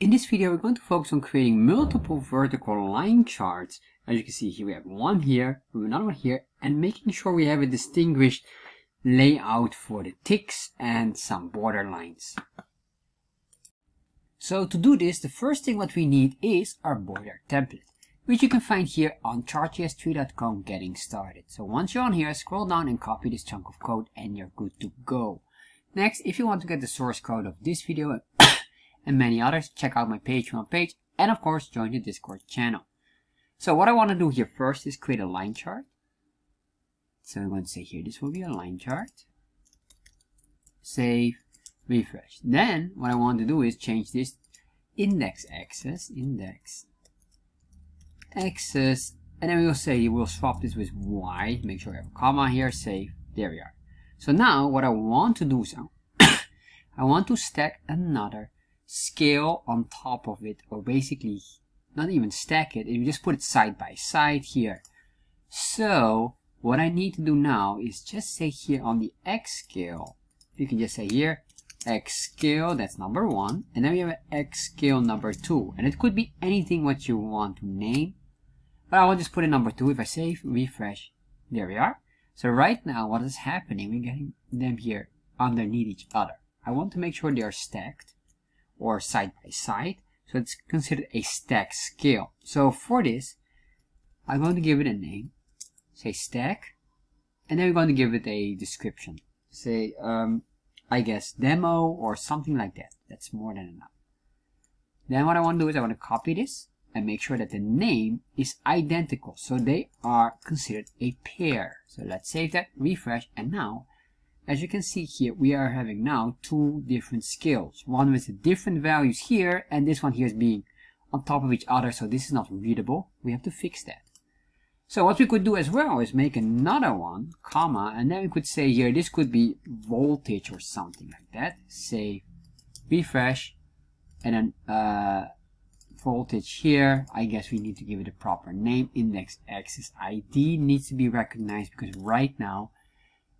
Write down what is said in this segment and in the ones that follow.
In this video, we're going to focus on creating multiple vertical line charts. As you can see here, we have one here, we have another one here, and making sure we have a distinguished layout for the ticks and some border lines. So to do this, the first thing what we need is our border template, which you can find here on Chart.js3.com getting started. So once you're on here, scroll down and copy this chunk of code and you're good to go. Next, if you want to get the source code of this video and many others, check out my Patreon page and of course join the Discord channel. So what I want to do here first is create a line chart. So I'm going to say here, this will be a line chart. Save, refresh. Then what I want to do is change this index axis, and then we will say we'll swap this with Y, make sure we have a comma here, save, there we are. So now what I want to do is I want to stack another scale on top of it, or basically not even stack it, you just put it side by side here. So what I need to do now is just say here on the X scale, you can just say here X scale, that's number 1, and then we have an X scale number 2, and it could be anything what you want to name, but I will just put in number 2. If I save, refresh, there we are. So right now what is happening, we're getting them here underneath each other. I want to make sure they are stacked or side by side, so it's considered a stack scale. So for this, I'm going to give it a name, say stack, and then we're going to give it a description, say I guess demo or something like that. That's more than enough. Then what I want to do is I want to copy this and make sure that the name is identical, so they are considered a pair. So let's save that, refresh, and now as you can see here, we are having now two different scales, one with different values here, and this one here is being on top of each other, so this is not readable. We have to fix that. So what we could do as well is make another one, comma, and then we could say here, this could be voltage or something like that. Save, refresh, and then voltage here. I guess we need to give it a proper name. Index axis ID needs to be recognized, because right now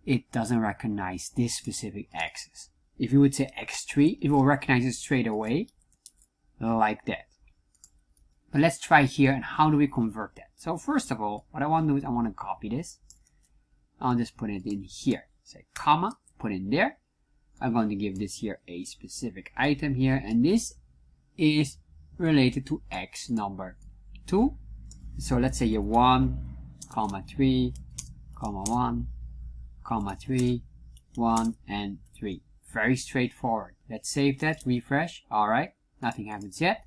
it doesn't recognize this specific axis. If you would say X3, it will recognize it straight away, like that. But let's try here, and how do we convert that? So first of all, what I want to do is I want to copy this. I'll just put it in here, say comma, put in there. I'm going to give this here a specific item here, and this is related to X number 2. So let's say here 1, 3, 1, 3, 1, and 3. Very straightforward. Let's save that, refresh. All right, nothing happens yet.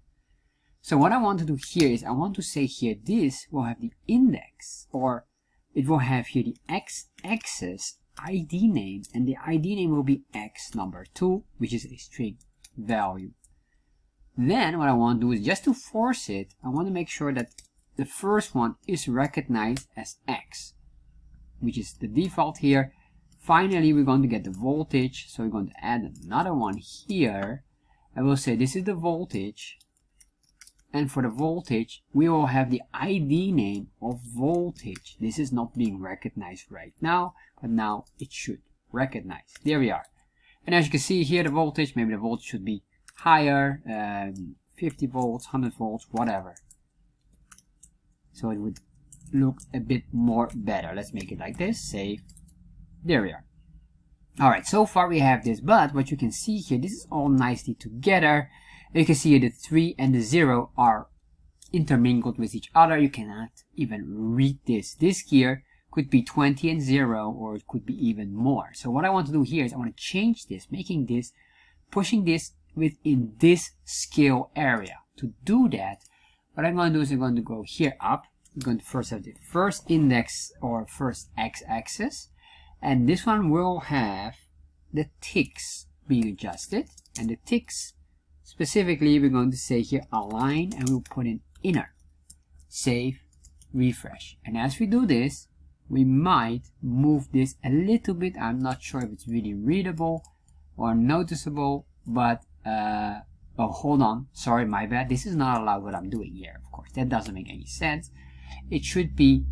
So what I want to do here is I want to say here this will have the index, or it will have here the x-axis ID name, and the ID name will be X number 2, which is a string value. Then what I want to do is, just to force it, I want to make sure that the first one is recognized as X, which is the default here. Finally, we're going to get the voltage, so we're going to add another one here. I will say this is the voltage, and for the voltage we will have the ID name of voltage. This is not being recognized right now, but now it should recognize. There we are. And as you can see here, the voltage, maybe the voltage should be higher, 50 volts, 100 volts, whatever, so it would look a bit more better. Let's make it like this, save, there we are. Alright, so far we have this, but what you can see here, this is all nicely together. You can see the 3 and the 0 are intermingled with each other. You cannot even read this. This here could be 20 and 0, or it could be even more. So what I want to do here is I want to change this, making this, pushing this within this scale area. To do that, what I'm going to do is I'm going to go here up. We're going to first have the first index, or first x-axis, and this one will have the ticks being adjusted, and the ticks specifically we're going to say here align, and we'll put in inner, save, refresh. And as we do this, we might move this a little bit. I'm not sure if it's really readable or noticeable, but oh, hold on, sorry, my bad, this is not allowed what I'm doing here. Of course that doesn't make any sense. It should be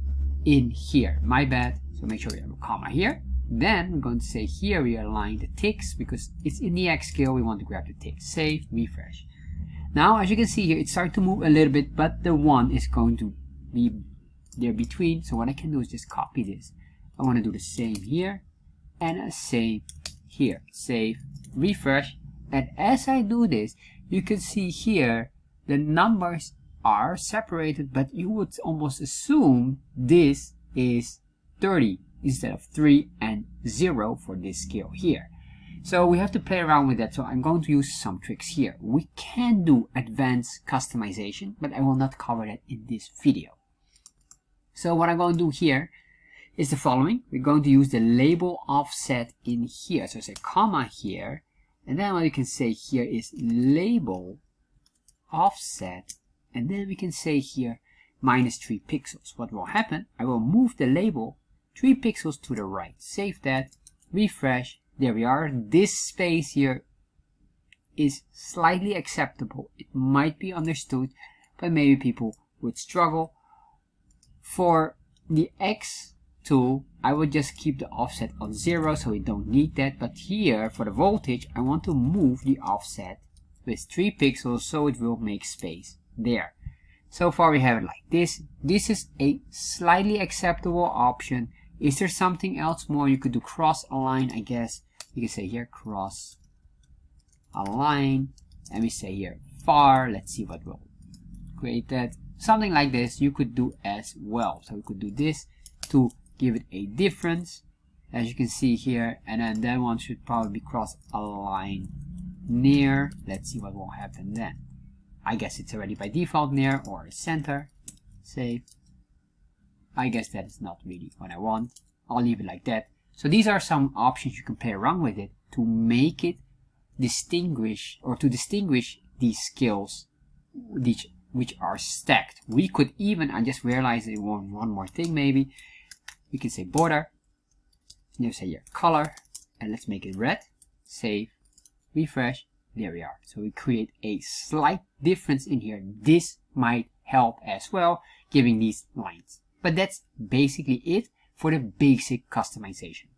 in here, my bad. So make sure we have a comma here. Then we're going to say here we align the ticks, because it's in the X scale, we want to grab the ticks. Save, refresh. Now, as you can see here, it started to move a little bit, but the one is going to be there between. So what I can do is just copy this. I want to do the same here and the same here. Save, refresh. And as I do this, you can see here the numbers are separated, but you would almost assume this is 30 instead of 3 and 0 for this scale here. So we have to play around with that. So I'm going to use some tricks here. We can do advanced customization, but I will not cover that in this video. So what I'm going to do here is the following. We're going to use the label offset in here. So say comma here. And then what you can say here is label offset. And then we can say here -3 pixels. What will happen? I will move the label 3 pixels to the right. Save that, refresh. There we are. This space here is slightly acceptable. It might be understood, but maybe people would struggle. For the X tool, I would just keep the offset on 0, so we don't need that. But here, for the voltage, I want to move the offset with 3 pixels, so it will make space there. So far we have it like this. This is a slightly acceptable option. Is there something else more? You could do cross align, I guess. You can say here cross align, and we say here far. Let's see what will create that. Something like this you could do as well. So we could do this to give it a difference, as you can see here. And then that one should probably be cross align near. Let's see what will happen then. I guess it's already by default near or center. Save. I guess that is not really what I want. I'll leave it like that. So these are some options you can play around with it to make it distinguish, or to distinguish these scales which are stacked. We could even, I just realized it won't, one more thing maybe. We can say border, and you say here color, and let's make it red. Save, refresh, there we are. So we create a slight difference in here. This might help as well, giving these lines. But that's basically it for the basic customization.